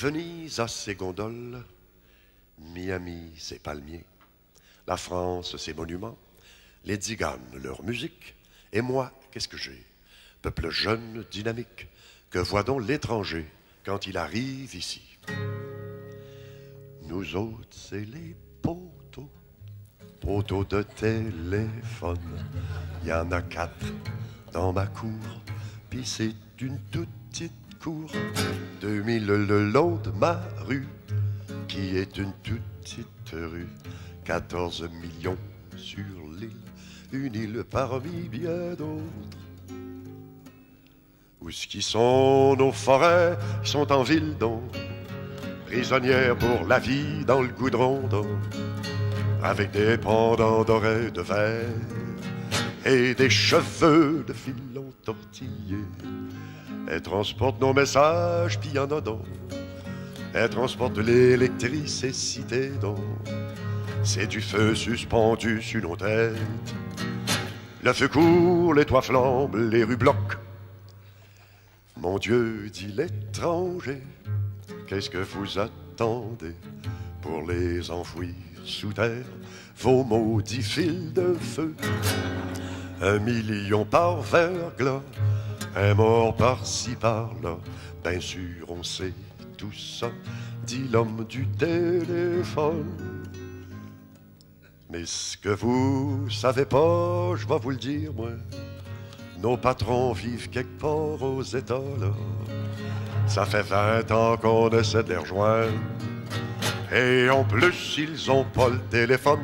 Venise a ses gondoles, Miami ses palmiers, la France ses monuments, les Tziganes leur musique, et moi, qu'est-ce que j'ai? Peuple jeune, dynamique, que voit donc l'étranger quand il arrive ici? Nous autres, c'est les poteaux, poteaux de téléphone. Il y en a 4 dans ma cour, puis c'est une toute petite cour, 2000 le long de ma rue, qui est une toute petite rue, 14 millions sur l'île, une île parmi bien d'autres. Où ce qui sont nos forêts, qui sont en ville donc, prisonnières pour la vie dans le goudron donc, avec des pendants dorés de verre et des cheveux de filons tortillés. Elle transporte nos messages, puis y en a donc. Elle transporte l'électricité donc. C'est du feu suspendu sur nos têtes. Le feu court, les toits flambent, les rues bloquent. Mon Dieu, dit l'étranger, qu'est-ce que vous attendez pour les enfouir sous terre, vos maudits fils de feu? 1 million par verglas, un mort par-ci par-là, bien sûr on sait tout ça, dit l'homme du téléphone. Mais ce que vous savez pas, je vais vous le dire moi, nos patrons vivent quelque part aux États là. Ça fait 20 ans qu'on essaie de les rejoindre, et en plus ils ont pas le téléphone.